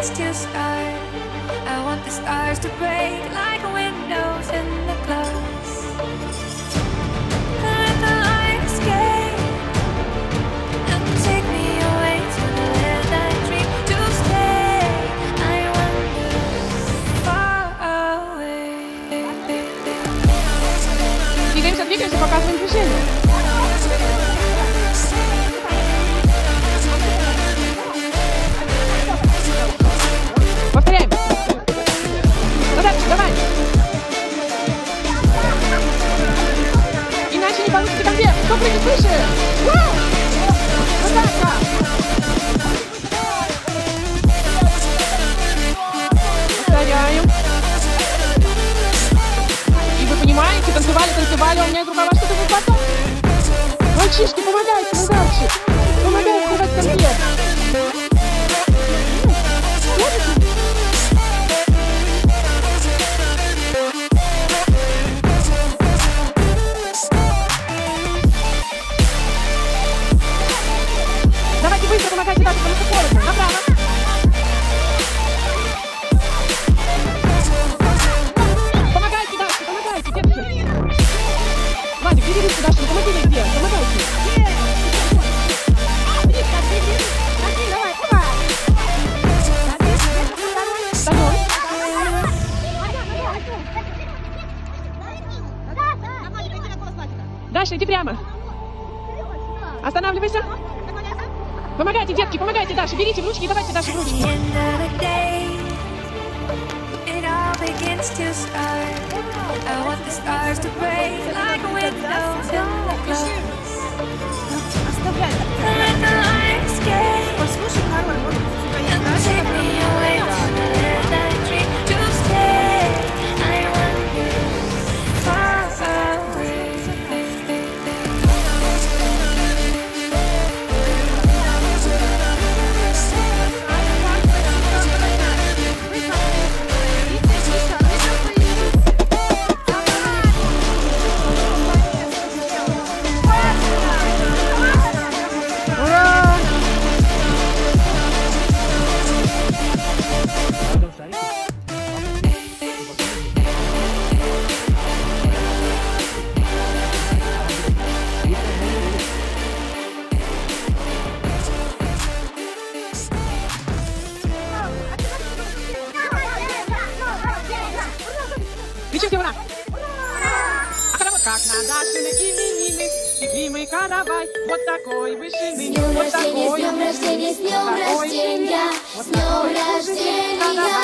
lights to sky. I want the stars to break like windows in the clouds. Let the light escape and take me away to the land I dream to stay. I wander far away. Двигаемся, двигаемся, пока своим движением. И вы понимаете, танцевали, танцевали, у меня грубовато что-то будет потом. Мальчишки, помогайте, мальчик, помогайте срывать конфет. Давайте быстро помогайте дальше по лесу направо. Даша, иди прямо. Останавливайся. Помогайте, детки, помогайте Даше. Берите в ручки и давайте Даше в ручки. Кричите «Ура!» А потому как на Дашины именины любимый каравай вот такой вышины. С днем рождения, с днем рождения, с днем рождения.